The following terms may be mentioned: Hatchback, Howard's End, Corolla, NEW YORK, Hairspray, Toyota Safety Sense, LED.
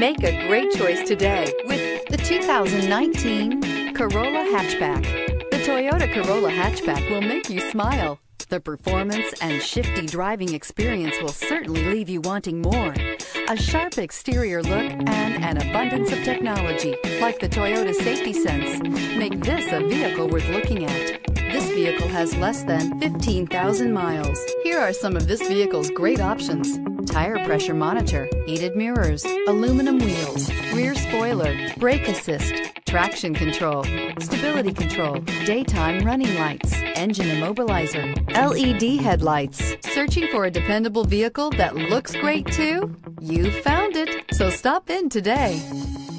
Make a great choice today with the 2019 Corolla Hatchback. The Toyota Corolla Hatchback will make you smile. The performance and shifty driving experience will certainly leave you wanting more. A sharp exterior look and an abundance of technology, like the Toyota Safety Sense, make this a vehicle worth looking at. This vehicle has less than 15,000 miles. Here are some of this vehicle's great options: tire pressure monitor, heated mirrors, aluminum wheels, rear spoiler, brake assist, traction control, stability control, daytime running lights, engine immobilizer, LED headlights. Searching for a dependable vehicle that looks great too? You found it, so stop in today.